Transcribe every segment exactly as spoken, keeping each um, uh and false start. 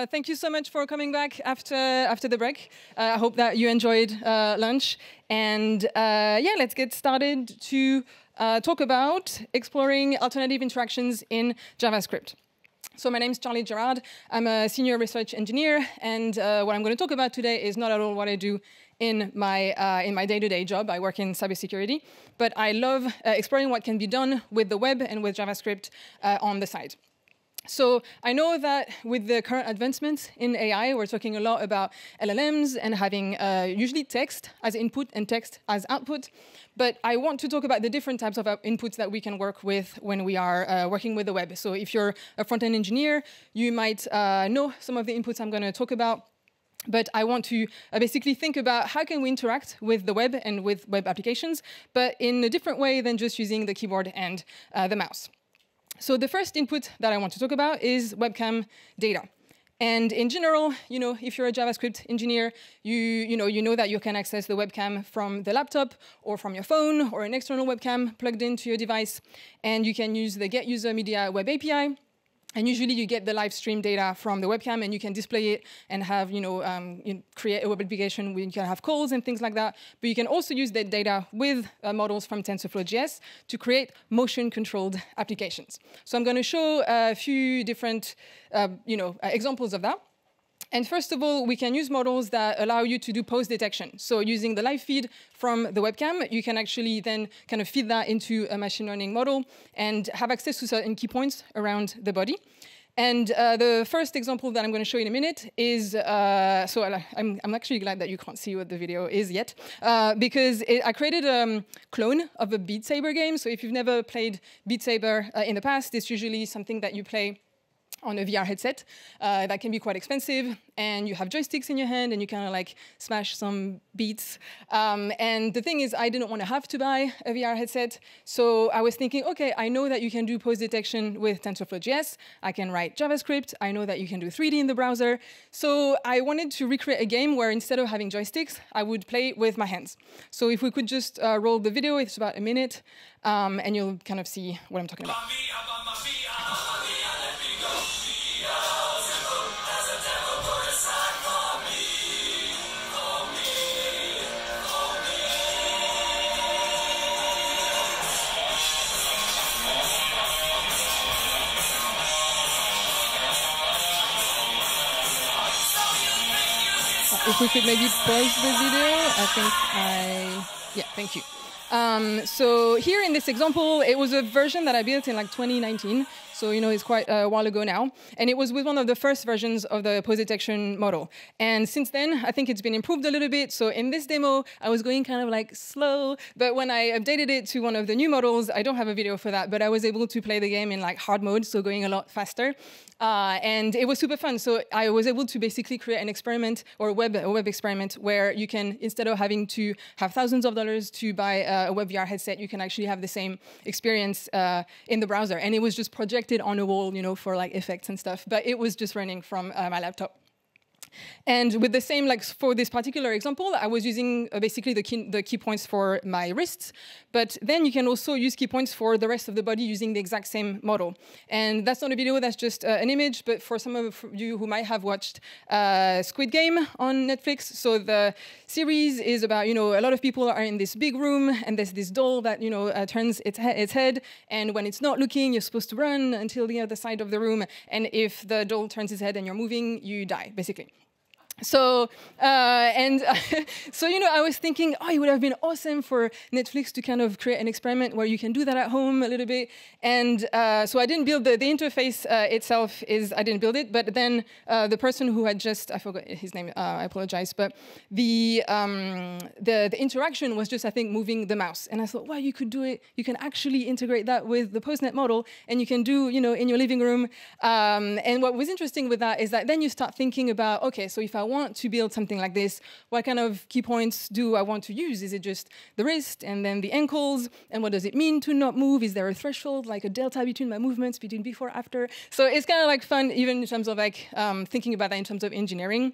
uh, thank you so much for coming back after after the break. Uh, I hope that you enjoyed uh, lunch. And uh, yeah, let's get started to uh, talk about exploring alternative interactions in JavaScript. So my name is Charlie Gerard. I'm a senior research engineer, and uh, what I'm going to talk about today is not at all what I do in my uh, in my day-to-day job. I work in cybersecurity, but I love uh, exploring what can be done with the web and with JavaScript uh, on the side. So I know that with the current advancements in A I, we're talking a lot about L L Ms and having uh, usually text as input and text as output. But I want to talk about the different types of inputs that we can work with when we are uh, working with the web. So if you're a front-end engineer, you might uh, know some of the inputs I'm going to talk about. But I want to uh, basically think about how can we interact with the web and with web applications, but in a different way than just using the keyboard and uh, the mouse. So the first input that I want to talk about is webcam data. And in general, you know, if you're a JavaScript engineer, you, you, know, you know that you can access the webcam from the laptop or from your phone or an external webcam plugged into your device. And you can use the Get User Media Web A P I. And usually you get the live stream data from the webcam and you can display it and have, you know, um, you create a web application where you can have calls and things like that. But you can also use that data with uh, models from TensorFlow dot J S to create motion-controlled applications. So I'm going to show a few different, uh, you know, uh, examples of that. And first of all, we can use models that allow you to do pose detection. So using the live feed from the webcam, you can actually then kind of feed that into a machine learning model and have access to certain key points around the body. And uh, the first example that I'm going to show you in a minute is, uh, so I, I'm, I'm actually glad that you can't see what the video is yet, uh, because it, I created a um, clone of a Beat Saber game. So if you've never played Beat Saber uh, in the past, it's usually something that you play on a V R headset uh, that can be quite expensive, and you have joysticks in your hand and you kind of like smash some beats. Um, and the thing is, I didn't want to have to buy a V R headset, so I was thinking, okay, I know that you can do pose detection with TensorFlow dot J S, I can write JavaScript, I know that you can do three D in the browser, so I wanted to recreate a game where instead of having joysticks, I would play with my hands. So if we could just uh, roll the video, it's about a minute, um, and you'll kind of see what I'm talking about. If we could maybe pause the video, I think I, yeah, thank you. Um, so here in this example, it was a version that I built in like twenty nineteen. So, you know, it's quite a while ago now. And it was with one of the first versions of the pose detection model. And since then, I think it's been improved a little bit. So in this demo, I was going kind of like slow. But when I updated it to one of the new models, I don't have a video for that, but I was able to play the game in like hard mode, so going a lot faster. Uh, and it was super fun. So I was able to basically create an experiment or a web, a web experiment where you can, instead of having to have thousands of dollars to buy a web V R headset, you can actually have the same experience uh, in the browser. And it was just projected on a wall, you know, for like effects and stuff, but it was just running from uh, my laptop. And with the same, like for this particular example, I was using uh, basically the key, the key points for my wrists, but then you can also use key points for the rest of the body using the exact same model. And that's not a video, that's just uh, an image, but for some of you who might have watched uh, Squid Game on Netflix, so the series is about, you know, a lot of people are in this big room and there's this doll that, you know, uh, turns its, he its head, and when it's not looking, you're supposed to run until the other side of the room, and if the doll turns its head and you're moving, you die, basically. So, uh, and uh, so, you know, I was thinking, oh, it would have been awesome for Netflix to kind of create an experiment where you can do that at home a little bit. And uh, so I didn't build the, the interface uh, itself is, I didn't build it, but then uh, the person who had just, I forgot his name, uh, I apologize, but the, um, the, the interaction was just, I think, moving the mouse. And I thought, wow, you could do it. You can actually integrate that with the PoseNet model and you can do, you know, in your living room. Um, and what was interesting with that is that then you start thinking about, okay, so if I want to build something like this, what kind of key points do I want to use? Is it just the wrist and then the ankles? And what does it mean to not move? Is there a threshold, like a delta between my movements, between before, after? So it's kind of like fun, even in terms of like um, thinking about that in terms of engineering.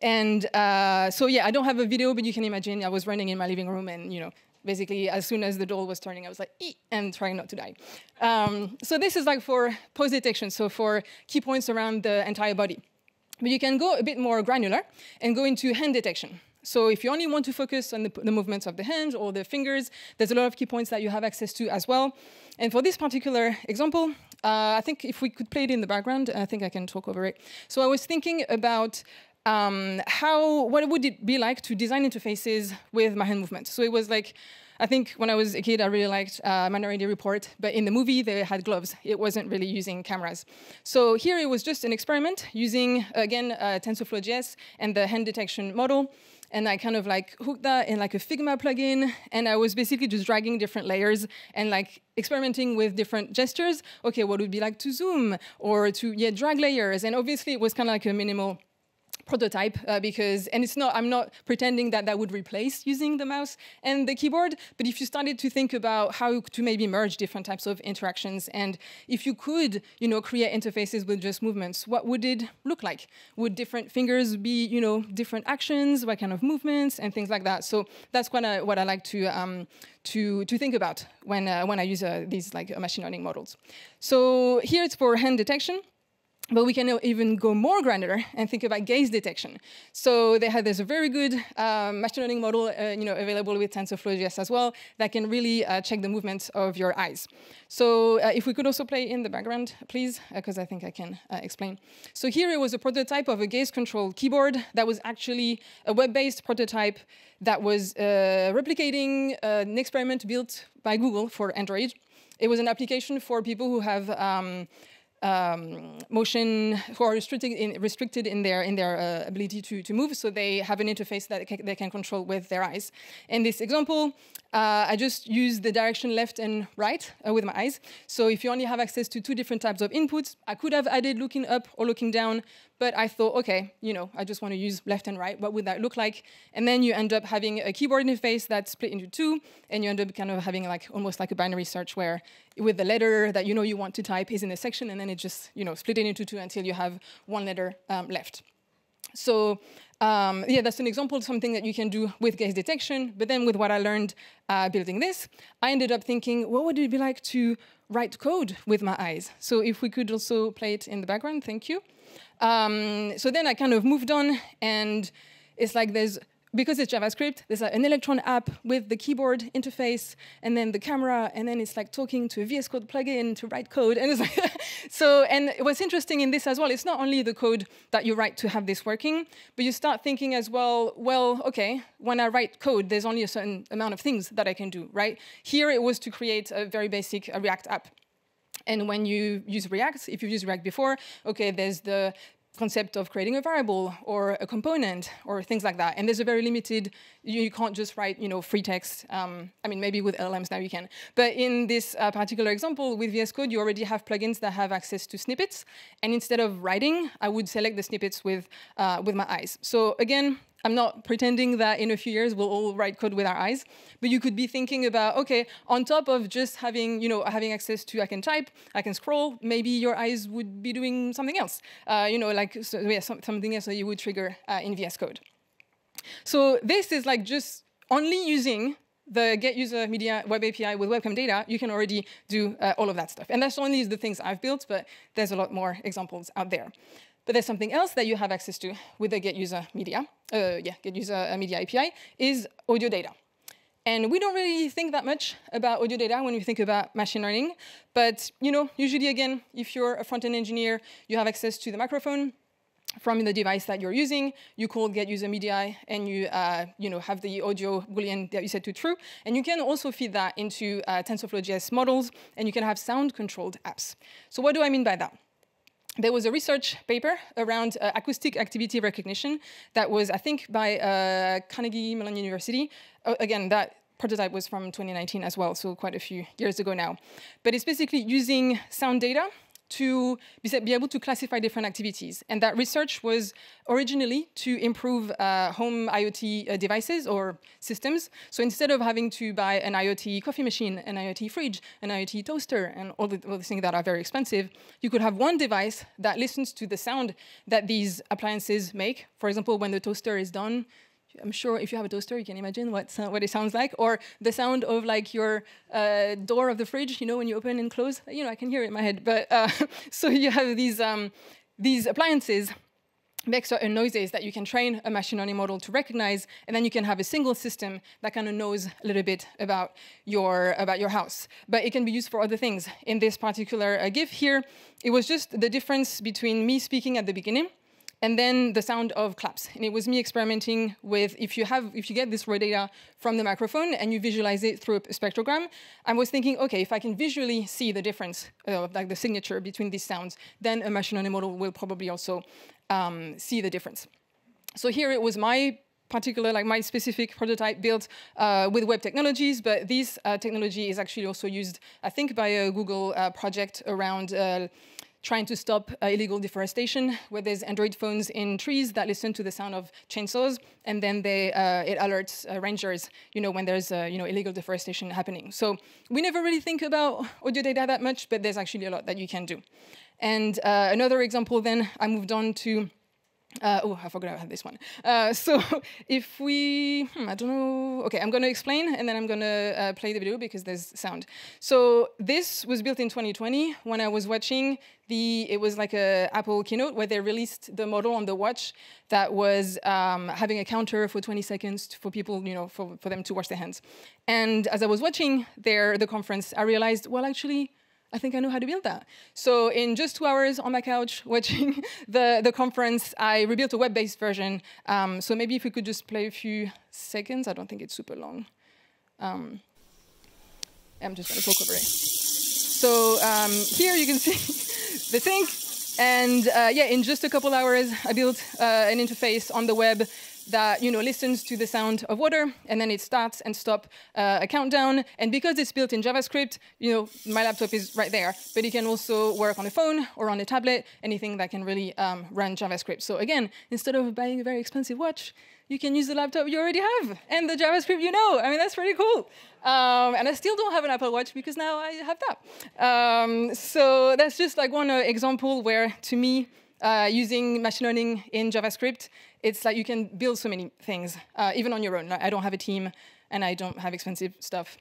And uh, so yeah, I don't have a video, but you can imagine I was running in my living room and, you know, basically, as soon as the doll was turning, I was like, eat, and trying not to die. Um, so this is like for pose detection, so for key points around the entire body. But you can go a bit more granular and go into hand detection. So if you only want to focus on the, the movements of the hand or the fingers, there's a lot of key points that you have access to as well. And for this particular example, uh, I think if we could play it in the background, I think I can talk over it. So I was thinking about um, how, what would it be like to design interfaces with my hand movement. So it was like, I think when I was a kid, I really liked uh, Minority Report, but in the movie, they had gloves. It wasn't really using cameras. So here it was just an experiment using, again, uh, TensorFlow.js and the hand detection model. And I kind of like hooked that in like a Figma plugin. And I was basically just dragging different layers and like experimenting with different gestures. Okay, what would it be like to zoom or to yeah, drag layers? And obviously it was kind of like a minimal prototype uh, because, and it's not, I'm not pretending that that would replace using the mouse and the keyboard, but if you started to think about how to maybe merge different types of interactions, and if you could, you know, create interfaces with just movements, what would it look like? Would different fingers be, you know, different actions, what kind of movements, and things like that. So that's what I, what I like to, um, to, to think about when, uh, when I use uh, these like uh, machine learning models. So here it's for hand detection. But we can even go more granular and think about gaze detection. So they had, there's a very good um, machine learning model uh, you know, available with TensorFlow.js as well that can really uh, check the movements of your eyes. So uh, if we could also play in the background, please, because uh, I think I can uh, explain. So here it was a prototype of a gaze-controlled keyboard that was actually a web-based prototype that was uh, replicating uh, an experiment built by Google for Android. It was an application for people who have um, Um, motion, who are restricted in, restricted in their in their uh, ability to, to move, so they have an interface that they can control with their eyes. In this example, uh, I just use the direction left and right uh, with my eyes. So if you only have access to two different types of inputs, I could have added looking up or looking down, but I thought, okay, you know, I just want to use left and right. What would that look like? And then you end up having a keyboard interface that's split into two, and you end up kind of having like almost like a binary search where with the letter that you know you want to type is in a section, and then it just, you know, split it into two until you have one letter um, left. So um, yeah, that's an example of something that you can do with gaze detection. But then with what I learned uh, building this, I ended up thinking, what would it be like to write code with my eyes? So if we could also play it in the background, thank you. Um, so then I kind of moved on, and it's like there's, because it's JavaScript, there's an Electron app with the keyboard interface, and then the camera, and then it's like talking to a V S Code plugin to write code. And it's like so, and what's interesting in this as well, it's not only the code that you write to have this working, but you start thinking as well, well, okay, when I write code, there's only a certain amount of things that I can do, right? Here it was to create a very basic uh, React app. And when you use React, if you've used React before, okay, there's the concept of creating a variable or a component or things like that. And there's a very limited, you, you can't just write, you know, free text. Um, I mean, maybe with L L Ms now you can. But in this uh, particular example with V S Code, you already have plugins that have access to snippets. And instead of writing, I would select the snippets with, uh, with my eyes. So again, I'm not pretending that in a few years we'll all write code with our eyes, but you could be thinking about, okay, on top of just having, you know, having access to, I can type, I can scroll, maybe your eyes would be doing something else, uh, you know, like so, yeah, something else that you would trigger uh, in V S Code. So this is like just only using the Get User Media Web A P I with webcam data, you can already do uh, all of that stuff. And that's only the things I've built, but there's a lot more examples out there. But there's something else that you have access to with the Get User Media, uh, yeah, Get User Media A P I, is audio data. And we don't really think that much about audio data when we think about machine learning. But you know, usually, again, if you're a front-end engineer, you have access to the microphone from the device that you're using. You call Get User Media, and you, uh, you know, have the audio Boolean that you set to true. And you can also feed that into uh, TensorFlow.js models, and you can have sound-controlled apps. So what do I mean by that? There was a research paper around uh, acoustic activity recognition that was, I think, by uh, Carnegie Mellon University. Uh, again, that prototype was from twenty nineteen as well, so quite a few years ago now. But it's basically using sound data to be able to classify different activities. And that research was originally to improve uh, home IoT uh, devices or systems. So instead of having to buy an IoT coffee machine, an IoT fridge, an IoT toaster, and all the, all the things that are very expensive, you could have one device that listens to the sound that these appliances make. For example, when the toaster is done, I'm sure if you have a toaster, you can imagine what, uh, what it sounds like, or the sound of like your uh, door of the fridge, you know, when you open and close, you know, I can hear it in my head. But uh, so you have these, um, these appliances make certain noises that you can train a machine learning model to recognize, and then you can have a single system that kind of knows a little bit about your, about your house. But it can be used for other things. In this particular uh, GIF here, it was just the difference between me speaking at the beginning and then the sound of claps. And it was me experimenting with, if you have, if you get this raw data from the microphone and you visualize it through a spectrogram, I was thinking, okay, if I can visually see the difference of like the signature between these sounds, then a machine learning model will probably also um, see the difference. So here it was my particular, like my specific prototype built uh, with web technologies, but this uh, technology is actually also used, I think, by a Google uh, project around uh, trying to stop uh, illegal deforestation, where there's Android phones in trees that listen to the sound of chainsaws, and then they, uh, it alerts uh, rangers, you know, when there's uh, you know, illegal deforestation happening. So we never really think about audio data that much, but there's actually a lot that you can do. And uh, another example then, I moved on to, uh, oh, I forgot I had this one. Uh, so if we, hmm, I don't know, okay, I'm gonna explain, and then I'm gonna uh, play the video because there's sound. So this was built in twenty twenty when I was watching The, it was like a Apple keynote where they released the model on the watch that was um, having a counter for twenty seconds for people, you know, for, for them to wash their hands. And as I was watching their, the conference, I realized, well, actually, I think I know how to build that. So in just two hours on my couch watching the, the conference, I rebuilt a web-based version. Um, so maybe if we could just play a few seconds. I don't think it's super long. Um, I'm just gonna poke over it. So um, here you can see the sync, and uh, yeah, in just a couple hours, I built uh, an interface on the web that, you know, listens to the sound of water, and then it starts and stops uh, a countdown. And because it's built in JavaScript, you know, my laptop is right there, but it can also work on a phone or on a tablet, anything that can really um, run JavaScript. So again, instead of buying a very expensive watch, you can use the laptop you already have and the JavaScript you know. I mean, that's pretty cool. Um, and I still don't have an Apple Watch because now I have that. Um, so that's just like one uh, example where, to me, Uh, using machine learning in JavaScript, it's like you can build so many things, uh, even on your own. Like, I don't have a team, and I don't have expensive stuff.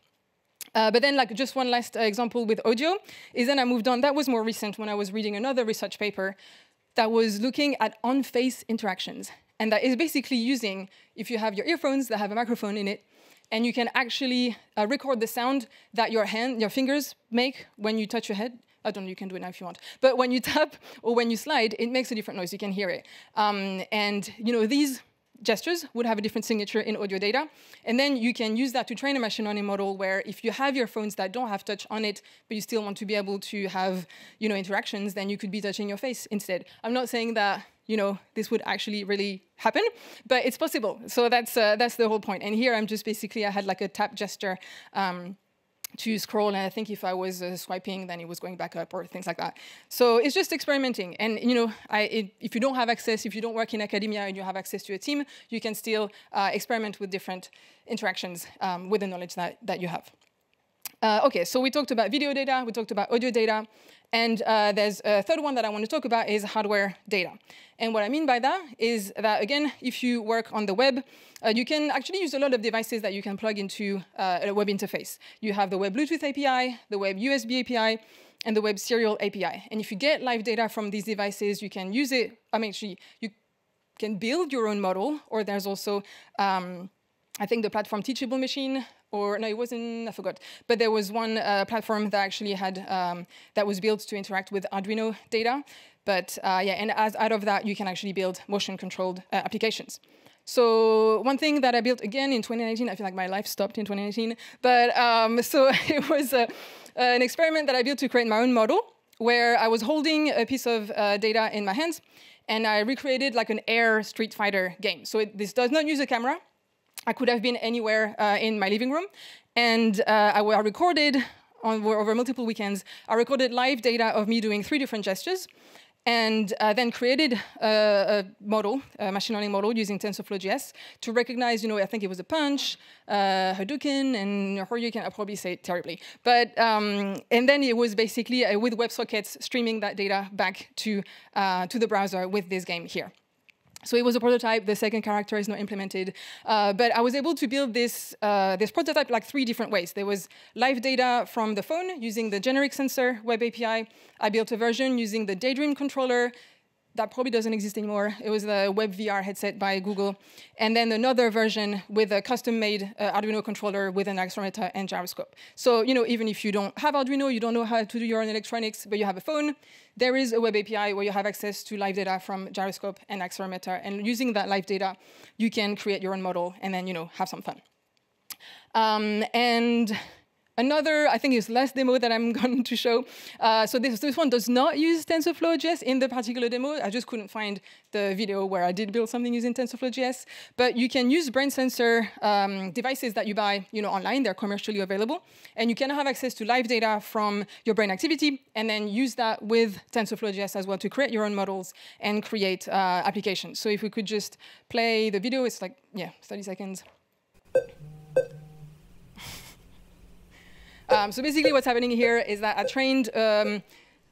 Uh, but then, like, just one last uh, example with audio is then I moved on. That was more recent when I was reading another research paper that was looking at on-face interactions. And that is basically using, if you have your earphones that have a microphone in it, and you can actually uh, record the sound that your hand, your fingers make when you touch your head. I don't know, you can do it now if you want. But when you tap or when you slide, it makes a different noise. You can hear it. Um, and you know, these gestures would have a different signature in audio data. And then you can use that to train a machine learning model where if you have your phones that don't have touch on it, but you still want to be able to have, you know, interactions, then you could be touching your face instead. I'm not saying that, you know, this would actually really happen, but it's possible. So that's, uh, that's the whole point. And here I'm just basically, I had like a tap gesture Um, to scroll, and I think if I was uh, swiping, then it was going back up or things like that. So it's just experimenting. And you know, I, it, if you don't have access, if you don't work in academia and you have access to a team, you can still uh, experiment with different interactions um, with the knowledge that, that you have. Uh, okay, so we talked about video data, we talked about audio data, and uh, there's a third one that I want to talk about is hardware data. And what I mean by that is that, again, if you work on the web, uh, you can actually use a lot of devices that you can plug into uh, a web interface. You have the web Bluetooth A P I, the web U S B A P I, and the web serial A P I. And if you get live data from these devices, you can use it, I mean, actually, you can build your own model, or there's also, um, I think, the platform Teachable Machine, or no, it wasn't, I forgot. But there was one uh, platform that actually had, um, that was built to interact with Arduino data. But uh, yeah, and as out of that, you can actually build motion-controlled uh, applications. So one thing that I built again in twenty nineteen, I feel like my life stopped in twenty nineteen, but um, so it was uh, an experiment that I built to create my own model where I was holding a piece of uh, data in my hands, and I recreated like an air Street Fighter game. So it, this does not use a camera. I could have been anywhere uh, in my living room, and uh, I, I recorded on, over multiple weekends. I recorded live data of me doing three different gestures, and uh, then created a, a model, a machine learning model using TensorFlow.js to recognize, you know, I think it was a punch, uh, Hadouken, and Horyukin. I probably say it terribly, but um, and then it was basically uh, with WebSockets streaming that data back to uh, to the browser with this game here. So it was a prototype. The second character is not implemented. Uh, but I was able to build this, uh, this prototype like three different ways. There was live data from the phone using the generic sensor web A P I. I built a version using the Daydream controller, that probably doesn't exist anymore. It was the Web V R headset by Google. And then another version with a custom-made uh, Arduino controller with an accelerometer and gyroscope. So, you know, even if you don't have Arduino, you don't know how to do your own electronics, but you have a phone, there is a web A P I where you have access to live data from gyroscope and accelerometer. And using that live data, you can create your own model and then, you know, have some fun. Um, and... Another, I think, is last demo that I'm going to show. Uh, so this, this one does not use TensorFlow.js in the particular demo. I just couldn't find the video where I did build something using TensorFlow.js. But you can use brain sensor um, devices that you buy you know, online. They're commercially available. And you can have access to live data from your brain activity and then use that with TensorFlow.js as well to create your own models and create uh, applications. So if we could just play the video, it's like, yeah, thirty seconds. Um, so basically what's happening here is that I trained, um,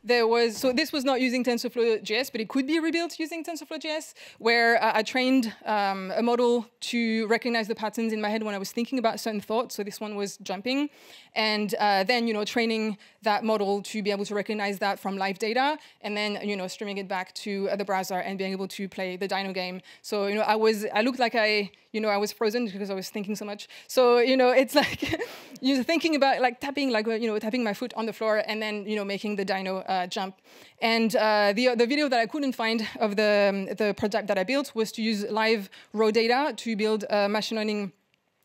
there was, so this was not using TensorFlow.js, but it could be rebuilt using TensorFlow.js, where uh, I trained um, a model to recognize the patterns in my head when I was thinking about certain thoughts. So this one was jumping. And uh, then, you know, training that model to be able to recognize that from live data, and then, you know, streaming it back to uh, the browser and being able to play the dino game. So, you know, I was, I looked like I, you know, I was frozen because I was thinking so much. So, you know, it's like, you're thinking about like tapping, like, you know, tapping my foot on the floor and then, you know, making the dino uh, jump. And uh, the, the video that I couldn't find of the, um, the project that I built was to use live raw data to build a machine learning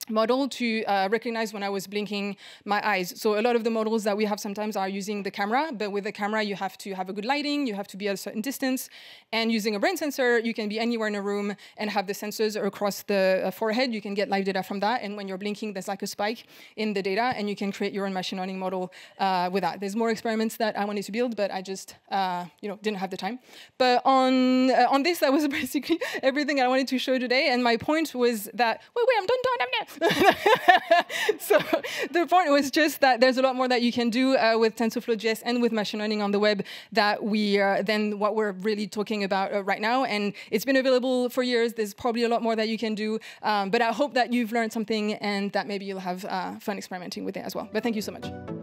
model to uh, recognize when I was blinking my eyes. So a lot of the models that we have sometimes are using the camera, but with the camera, you have to have a good lighting, you have to be at a certain distance, and using a brain sensor, you can be anywhere in a room and have the sensors across the forehead. You can get live data from that, and when you're blinking, there's like a spike in the data, and you can create your own machine learning model uh, with that. There's more experiments that I wanted to build, but I just uh, you know, didn't have the time. But on, uh, on this, that was basically everything I wanted to show today, and my point was that, wait, wait, I'm done, done, I'm done. So the point was just that there's a lot more that you can do uh, with TensorFlow.js and with machine learning on the web that we uh, than what we're really talking about uh, right now. And it's been available for years. There's probably a lot more that you can do. Um, but I hope that you've learned something and that maybe you'll have uh, fun experimenting with it as well. But thank you so much.